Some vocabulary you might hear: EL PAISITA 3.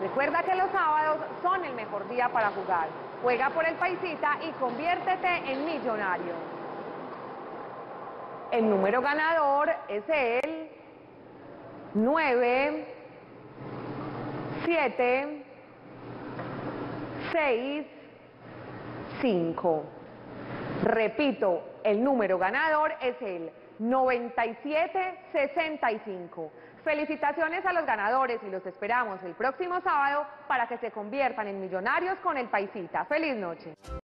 Recuerda que los sábados son el mejor día para jugar. Juega por El Paisita y conviértete en millonario. El número ganador es el 9, 7, 6, 5. Repito, el número ganador es el 9765. Felicitaciones a los ganadores y los esperamos el próximo sábado para que se conviertan en millonarios con El Paisita. ¡Feliz noche!